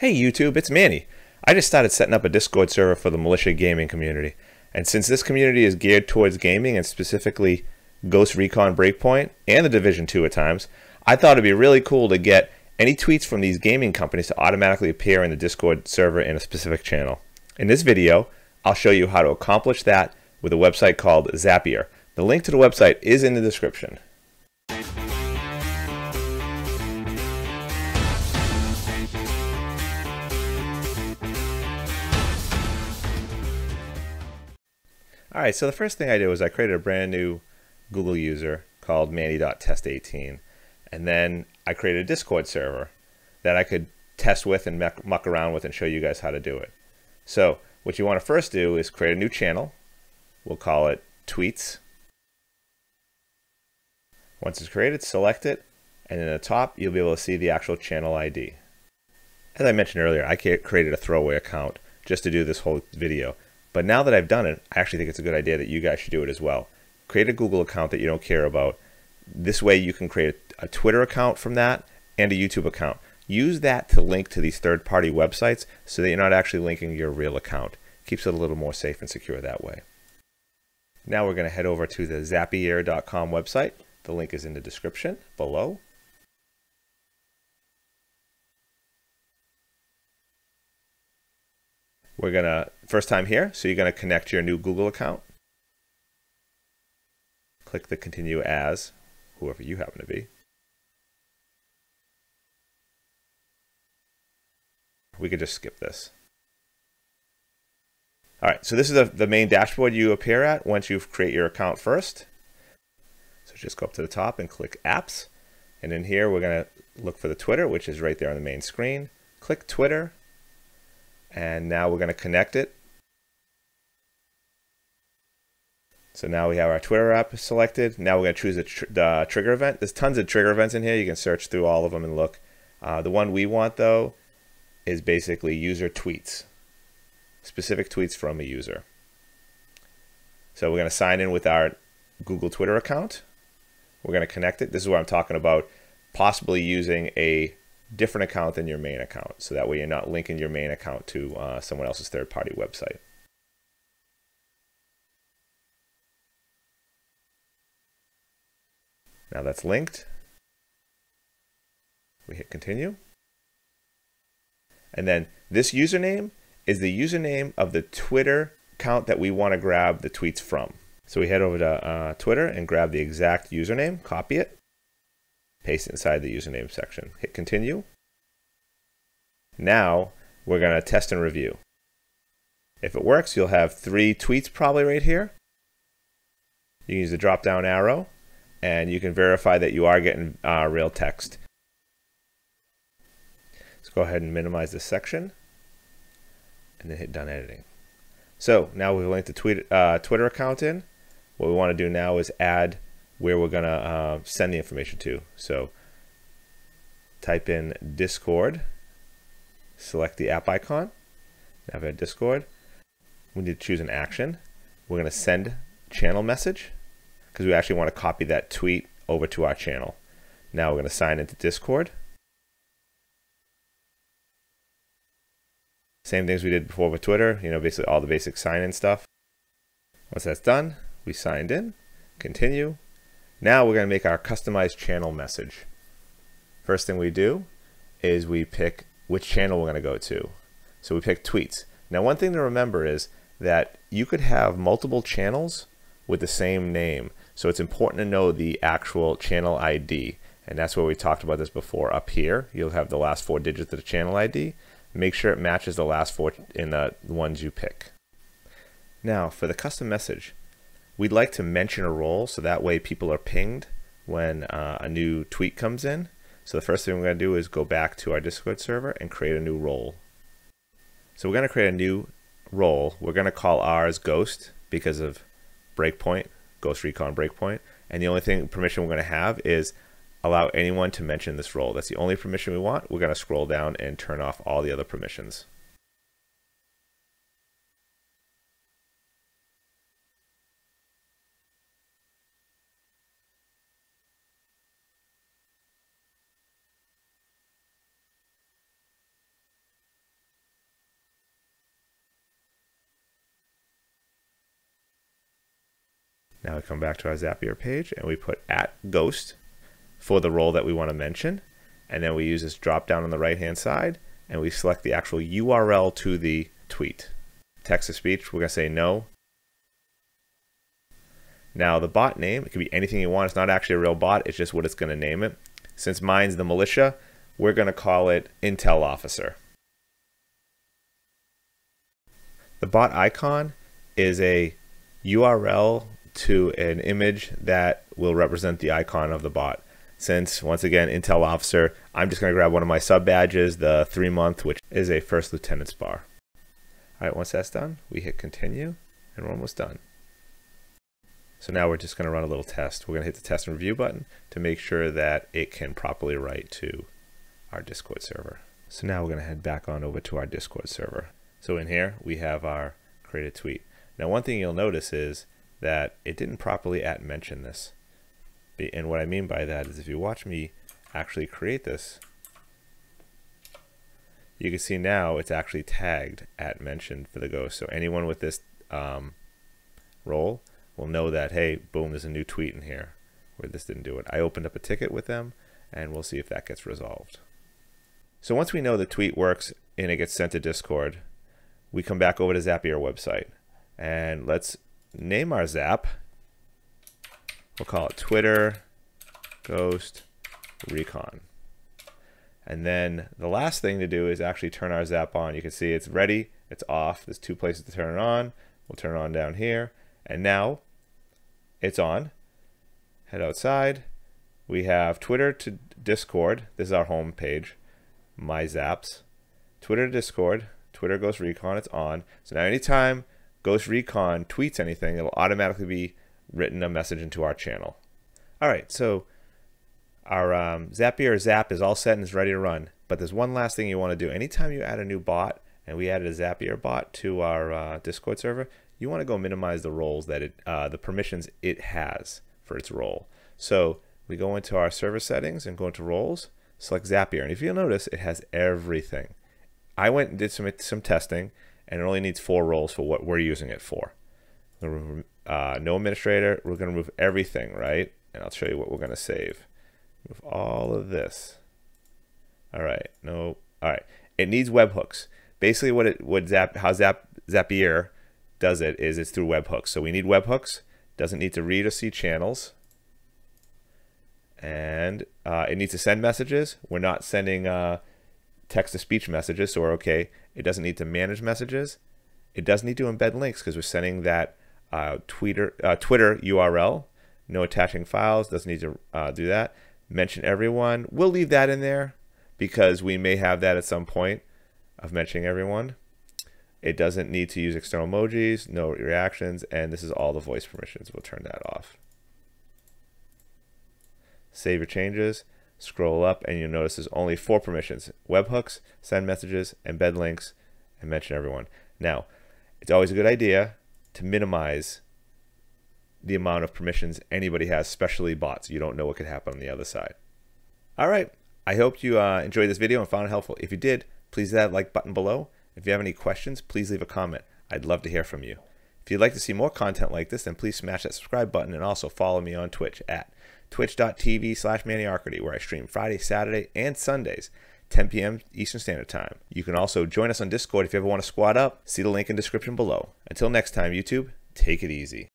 Hey YouTube, it's Manny. I just started setting up a Discord server for the militia gaming community. And since this community is geared towards gaming and specifically Ghost Recon Breakpoint and The Division 2 at times, I thought it'd be really cool to get any tweets from these gaming companies to automatically appear in the Discord server in a specific channel. In this video, I'll show you how to accomplish that with a website called Zapier. The link to the website is in the description. Alright, so the first thing I did was I created a brand new Google user called Manny.test18, and then I created a Discord server that I could test with and muck around with and show you guys how to do it. So what you want to first do is create a new channel. We'll call it Tweets. Once it's created, select it, and in the top you'll be able to see the actual channel ID. As I mentioned earlier, I created a throwaway account just to do this whole video. But now that I've done it, I actually think it's a good idea that you guys should do it as well. Create a Google account that you don't care about. This way you can create a Twitter account from that and a YouTube account. Use that to link to these third-party websites so that you're not actually linking your real account. Keeps it a little more safe and secure that way. Now we're going to head over to the Zapier.com website. The link is in the description below. We're going to, first time here, so you're going to connect your new Google account. Click the continue as, whoever you happen to be. We could just skip this. All right, so this is the main dashboard you appear at once you create your account first. So just go up to the top and click apps. And in here, we're going to look for the Twitter, which is right there on the main screen. Click Twitter. And now we're going to connect it. So now we have our Twitter app selected. Now we're going to choose the trigger event. There's tons of trigger events in here. You can search through all of them and look. The one we want, though, is basically user tweets, specific tweets from a user. So we're going to sign in with our Google Twitter account. We're going to connect it. This is what I'm talking about, possibly using a different account than your main account, so that way you're not linking your main account to someone else's third-party website. Now that's linked. We hit continue. And then this username is the username of the Twitter account that we want to grab the tweets from. So we head over to Twitter and grab the exact username, copy it, paste inside the username section. Hit continue. Now we're going to test and review. If it works, you'll have 3 tweets probably right here. You can use the drop down arrow and you can verify that you are getting real text. Let's go ahead and minimize this section and then hit done editing. So now we've linked the Twitter account in. What we want to do now is add where we're going to send the information to. So type in Discord, select the app icon. Now we have Discord. We need to choose an action. We're going to send channel message because we actually want to copy that tweet over to our channel. Now we're going to sign into Discord. Same things we did before with Twitter, you know, basically all the basic sign-in stuff. Once that's done, we signed in, continue. Now we're going to make our customized channel message. First thing we do is we pick which channel we're going to go to. So we pick tweets. Now one thing to remember is that you could have multiple channels with the same name. So it's important to know the actual channel ID. And that's where we talked about this before. Up here, you'll have the last 4 digits of the channel ID. Make sure it matches the last 4 in the ones you pick. Now for the custom message, we'd like to mention a role so that way people are pinged when a new tweet comes in. So the first thing we're going to do is go back to our Discord server and create a new role. So we're going to create a new role. We're going to call ours Ghost because of Breakpoint, Ghost Recon Breakpoint. And the only permission we're going to have is allow anyone to mention this role. That's the only permission we want. We're going to scroll down and turn off all the other permissions. Now we come back to our Zapier page and we put @ghost for the role that we want to mention. And then we use this drop down on the right hand side and we select the actual URL to the tweet. Text to speech, we're going to say no. Now the bot name, it could be anything you want. It's not actually a real bot. It's just what it's going to name it. Since mine's the militia, we're going to call it Intel Officer. The bot icon is a URL to an image that will represent the icon of the bot. Since, once again, Intel Officer, I'm just going to grab one of my sub badges, the 3-month, which is a first lieutenant's bar. All right, once that's done, we hit continue and we're almost done. So now we're just going to run a little test. We're going to hit the test and review button to make sure that it can properly write to our Discord server. So now we're going to head back on over to our Discord server. So in here, we have our created tweet. Now, one thing you'll notice is that it didn't properly @mention this. And what I mean by that is if you watch me actually create this, you can see now it's actually tagged @mention for the ghost. So anyone with this role will know that, hey, boom, there's a new tweet in here where this didn't do it. I opened up a ticket with them and we'll see if that gets resolved. So once we know the tweet works and it gets sent to Discord, we come back over to Zapier website and let's name our Zap. We'll call it Twitter Ghost Recon. And then the last thing to do is actually turn our Zap on. You can see it's ready, it's off. There's two places to turn it on. We'll turn it on down here. And now it's on. Head outside. We have Twitter to Discord. This is our home page, My Zaps. Twitter to Discord, Twitter Ghost Recon, it's on. So now anytime Ghost Recon tweets anything, it'll automatically be written a message into our channel. All right, so our Zapier Zap is all set and is ready to run. But there's one last thing you want to do. Anytime you add a new bot, and we added a Zapier bot to our Discord server, you want to go minimize the roles that it, the permissions it has for its role. So we go into our server settings and go into roles, select Zapier. And if you'll notice, it has everything. I went and did some testing, and it only needs 4 roles for what we're using it for. No administrator, we're going to remove everything, right? And I'll show you what we're going to save. Move all of this. All right, no, all right. It needs webhooks. Basically what it would Zapier does it is it's through webhooks. So we need webhooks, doesn't need to read or see channels. And it needs to send messages. We're not sending text-to-speech messages, so we're okay. It doesn't need to manage messages. It does need to embed links because we're sending that Twitter URL. No attaching files, doesn't need to do that. Mention everyone. We'll leave that in there because we may have that at some point of mentioning everyone. It doesn't need to use external emojis, no reactions, and this is all the voice permissions. We'll turn that off. Save your changes. Scroll up and you'll notice there's only 4 permissions: webhooks, send messages, embed links, and mention everyone. Now, it's always a good idea to minimize the amount of permissions anybody has, especially bots. You don't know what could happen on the other side. All right, I hope you enjoyed this video and found it helpful. If you did, please hit that like button below. If you have any questions, please leave a comment. I'd love to hear from you. If you'd like to see more content like this, then please smash that subscribe button and also follow me on Twitch at twitch.tv/Mannyocrity, where I stream Friday, Saturday, and Sundays, 10 p.m. Eastern Standard Time. You can also join us on Discord if you ever want to squad up. See the link in description below. Until next time, YouTube, take it easy.